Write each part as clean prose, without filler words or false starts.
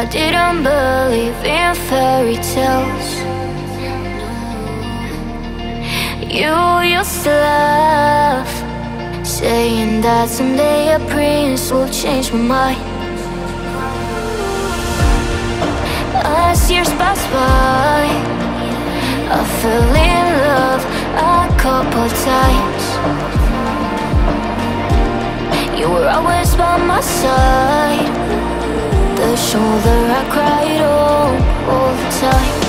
I didn't believe in fairy tales. You used to laugh, saying that someday a prince will change my mind. As years pass by, I fell in love a couple times. You were always by my side, the shoulder I cried on all the time.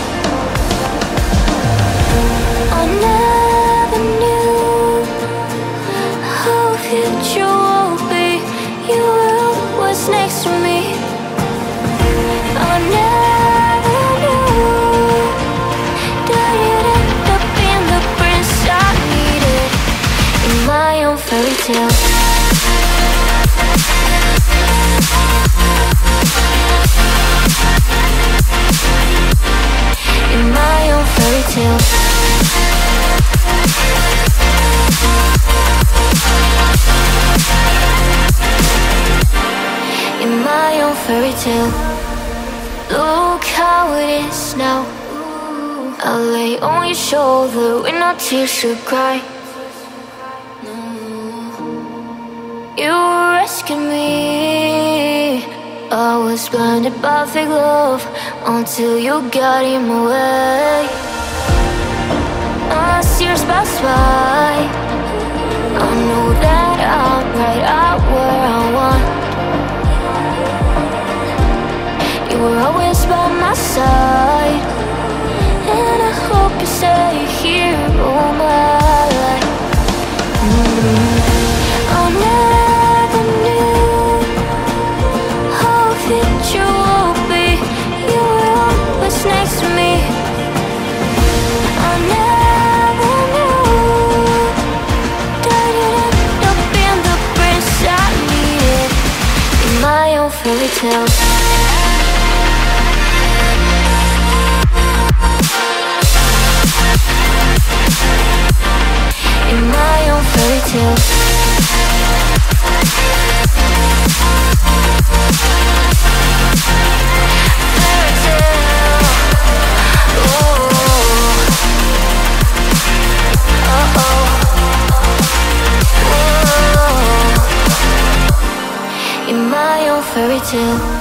I never knew how huge you would be. You were what's next to me. I never knew that you'd end up being the prince I needed in my own fairy tale. In my own fairy tale. In my own fairy tale. Look how it is now. I lay on your shoulder with no tears to cry. You rescued me. I was blinded by fake love until you got in my way. As years pass by, I know that I'm right out where I want. You were always by my side, and I hope you stay here all my life. I never knew how fit you were. Next to me, I never knew that you'd end up being the prince I needed in my own fairy tale. In my own fairy tale. Fairy tale.